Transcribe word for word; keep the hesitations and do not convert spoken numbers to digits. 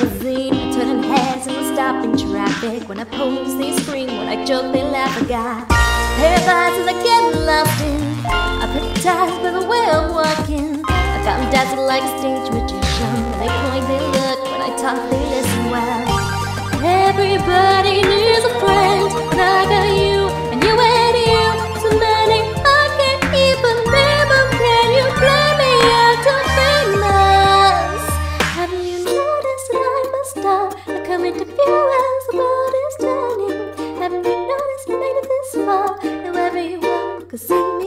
limousine, turning heads and I'm stopping traffic. When I pose, they scream. When I joke, they laugh. I got paralyzes I get lost in. I hypnotized by the way I'm walking. I got them dazzled like a stage magician. When I point, they look. When I talk, they listen well. Everybody needs a friend, and I got you, and you and you. So many I can't even remember. Can you play me out to famous? Have you noticed that I'm a star? I come into view as the world is turning. Haven't you noticed I made it this far? Now everyone can see.